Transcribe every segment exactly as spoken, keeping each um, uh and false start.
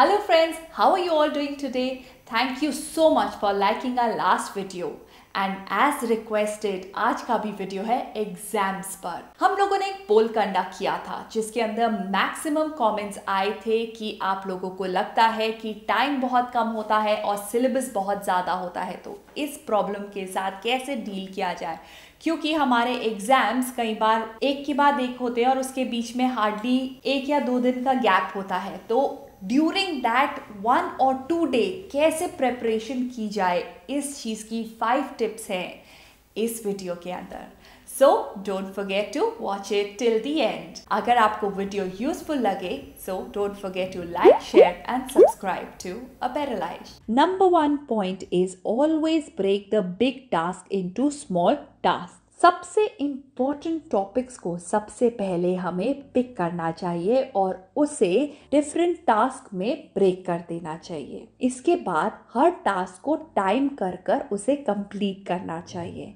Hello friends, how are you all doing today? Thank you so much for liking our last video. And as requested आज का भी video है exams पर। हम लोगों ने एक पोल कंडक्ट किया था जिसके अंदर मैक्सिमम कमेंट्स आए थे कि आप लोगों को लगता है कि टाइम बहुत कम होता है और सिलेबस बहुत ज़्यादा होता है, तो इस प्रॉब्लम के साथ कैसे डील किया जाए, क्योंकि हमारे एग्जाम्स कई बार एक के बाद एक होते हैं और उसके बीच में हार्डली एक या दो दिन का गैप होता है। तो ड्यूरिंग दैट वन और टू डे कैसे प्रेपरेशन की जाए, इस चीज़ की फाइव टिप्स हैं इस वीडियो के अंदर। So don't forget to watch it till the end. अगर आपको वीडियो यूजफुल लगे so don't forget to like, share and subscribe to a better life. Number one point is always break the big task into small task. सबसे important topics को सबसे पहले हमें pick करना चाहिए और उसे डिफरेंट टास्क में ब्रेक कर देना चाहिए। इसके बाद हर टास्क को टाइम कर कर उसे कंप्लीट करना चाहिए।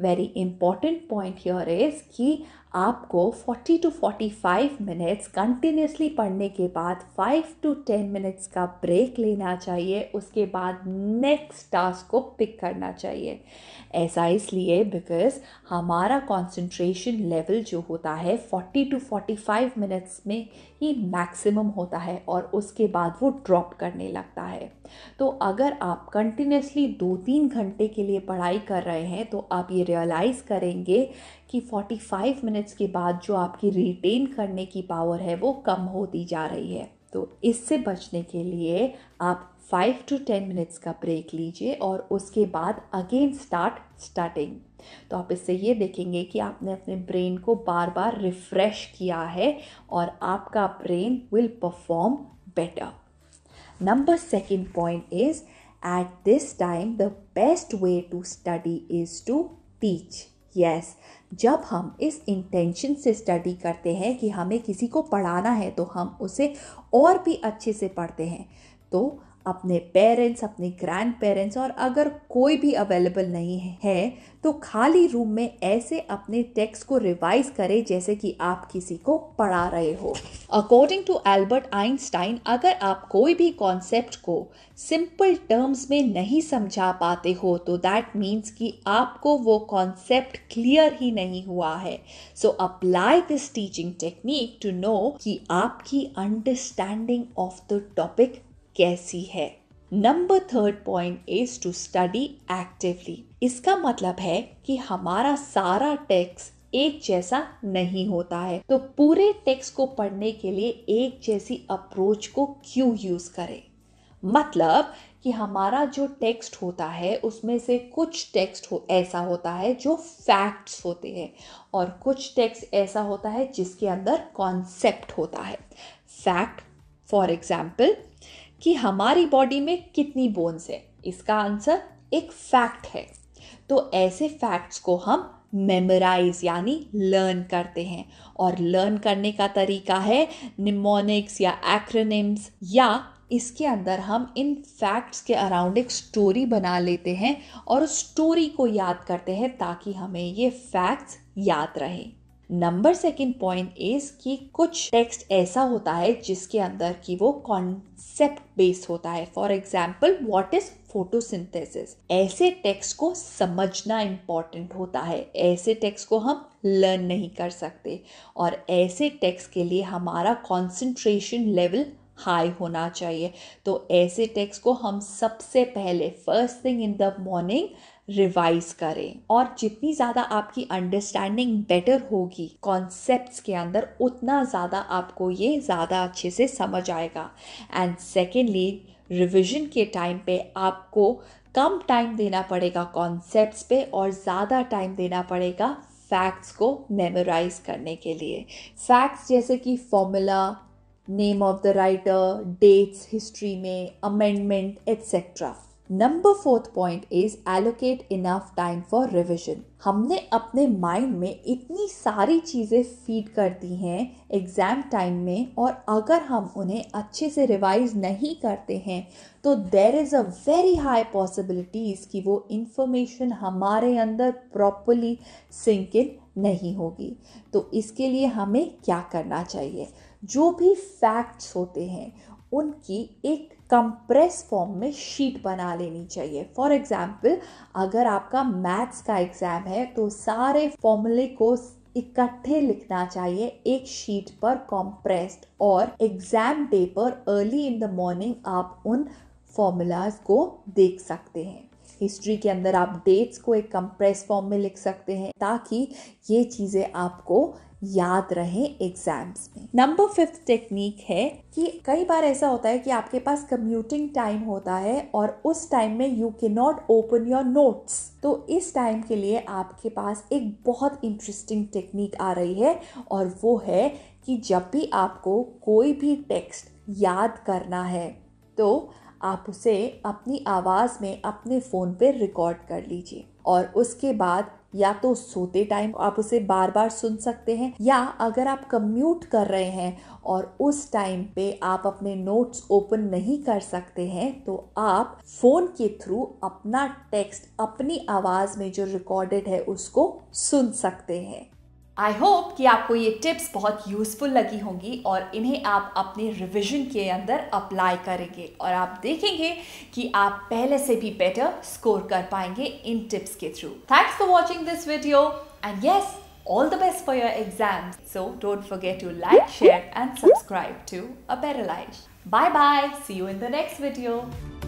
Very important point here is कि आपको forty two forty five minutes continuously पढ़ने के बाद फाइव टू टेन मिनट्स का ब्रेक लेना चाहिए। उसके बाद नेक्स्ट टास्क को पिक करना चाहिए। ऐसा इसलिए बिकॉज हमारा कंसंट्रेशन लेवल जो होता है forty two forty five minutes में ही मैक्सिमम होता है और उसके बाद वो ड्रॉप करने लगता है। तो अगर आप कंटिन्यूसली दो तीन घंटे के लिए पढ़ाई कर रहे हैं तो आप ये रियलाइज़ करेंगे कि फोर्टी फाइव मिनट्स के बाद जो आपकी रिटेन करने की पावर है वो कम होती जा रही है। तो इससे बचने के लिए आप फाइव टू टेन मिनट्स का ब्रेक लीजिए और उसके बाद अगेन स्टार्ट स्टार्टिंग। तो आप इससे ये देखेंगे कि आपने अपने ब्रेन को बार बार रिफ़्रेश किया है और आपका brain will perform better. Number second point is at this time the best way to study is to teach. Yes, जब हम इस इंटेंशन से स्टडी करते हैं कि हमें किसी को पढ़ाना है तो हम उसे और भी अच्छे से पढ़ते हैं। तो अपने पेरेंट्स, अपने ग्रैंड पेरेंट्स और अगर कोई भी अवेलेबल नहीं है तो खाली रूम में ऐसे अपने टेक्स्ट को रिवाइज करें जैसे कि आप किसी को पढ़ा रहे हो। अकॉर्डिंग टू एल्बर्ट आइंस्टाइन, अगर आप कोई भी कॉन्सेप्ट को सिंपल टर्म्स में नहीं समझा पाते हो तो दैट मीन्स कि आपको वो कॉन्सेप्ट क्लियर ही नहीं हुआ है। So apply this teaching technique to know कि आपकी अंडरस्टैंडिंग ऑफ द टॉपिक कैसी है। Number third point is to study actively. इसका मतलब है कि हमारा सारा टेक्स्ट एक जैसा नहीं होता है, तो पूरे टेक्स्ट को पढ़ने के लिए एक जैसी अप्रोच को क्यों यूज करें। मतलब कि हमारा जो टेक्स्ट होता है उसमें से कुछ टेक्स्ट हो ऐसा होता है जो फैक्ट्स होते हैं और कुछ टेक्स्ट ऐसा होता है जिसके अंदर कॉन्सेप्ट होता है। फैक्ट फॉर एग्जाम्पल कि हमारी बॉडी में कितनी बोन्स है, इसका आंसर एक फैक्ट है। तो ऐसे फैक्ट्स को हम मेमोराइज यानी लर्न करते हैं और लर्न करने का तरीका है निमोनिक्स या एक्रोनिम्स, या इसके अंदर हम इन फैक्ट्स के अराउंड एक स्टोरी बना लेते हैं और उस स्टोरी को याद करते हैं ताकि हमें ये फैक्ट्स याद रहें। नंबर सेकेंड पॉइंट इज़ कि कुछ टेक्स्ट ऐसा होता है जिसके अंदर कि वो कॉन्सेप्ट बेस्ड होता है। For example what is photosynthesis. ऐसे टेक्स्ट को समझना इम्पॉर्टेंट होता है, ऐसे टेक्स्ट को हम लर्न नहीं कर सकते और ऐसे टेक्स्ट के लिए हमारा कॉन्सेंट्रेशन लेवल हाई होना चाहिए। तो ऐसे टेक्स्ट को हम सबसे पहले first thing in the morning revise करें और जितनी ज़्यादा आपकी अंडरस्टैंडिंग बेटर होगी कॉन्सेप्ट्स के अंदर उतना ज़्यादा आपको ये ज़्यादा अच्छे से समझ आएगा। एंड सेकेंडली रिवीजन के टाइम पे आपको कम टाइम देना पड़ेगा कॉन्सेप्ट्स पे और ज़्यादा टाइम देना पड़ेगा फैक्ट्स को मेमोराइज करने के लिए। फैक्ट्स जैसे कि formula, name of the writer, dates, history में amendment etcetera. Number fourth point is allocate enough time for revision. हमने अपने माइंड में इतनी सारी चीज़ें फीड कर दी हैं एग्ज़ाम टाइम में और अगर हम उन्हें अच्छे से रिवाइज नहीं करते हैं तो there is a very high possibilities कि वो इन्फॉर्मेशन हमारे अंदर प्रॉपरली सिंक इन नहीं होगी। तो इसके लिए हमें क्या करना चाहिए, जो भी फैक्ट्स होते हैं उनकी एक कंप्रेस फॉर्म में शीट बना लेनी चाहिए। फॉर एग्जाम्पल, अगर आपका मैथ्स का एग्ज़ाम है तो सारे फॉर्मूले को इकट्ठे लिखना चाहिए एक शीट पर कंप्रेस्ड, और एग्ज़ाम डे पर अर्ली इन द मॉर्निंग आप उन फॉर्मूलाज को देख सकते हैं। हिस्ट्री के अंदर आप डेट्स को एक कंप्रेस फॉर्म में लिख सकते हैं ताकि ये चीज़ें आपको याद रहें एग्जाम्स में। नंबर फिफ्थ टेक्निक है कि कई बार ऐसा होता है कि आपके पास कम्यूटिंग टाइम होता है और उस टाइम में you can not open your notes, तो इस टाइम के लिए आपके पास एक बहुत इंटरेस्टिंग टेक्निक आ रही है, और वो है कि जब भी आपको कोई भी टेक्स्ट याद करना है तो आप उसे अपनी आवाज़ में अपने फ़ोन पे रिकॉर्ड कर लीजिए, और उसके बाद या तो सोते टाइम आप उसे बार बार सुन सकते हैं, या अगर आप कम्यूट कर रहे हैं और उस टाइम पे आप अपने नोट्स ओपन नहीं कर सकते हैं तो आप फ़ोन के थ्रू अपना टेक्स्ट अपनी आवाज़ में जो रिकॉर्डेड है उसको सुन सकते हैं। आई होप कि आपको ये टिप्स बहुत यूज़फुल लगी होंगी और इन्हें आप अपने रिविजन के अंदर अप्लाई करेंगे और आप देखेंगे कि आप पहले से भी बेटर स्कोर कर पाएंगे इन टिप्स के through. Thanks for watching this video and yes, all the best for your exams. So don't forget to like, share and subscribe to a better life. Bye bye, see you in the next video.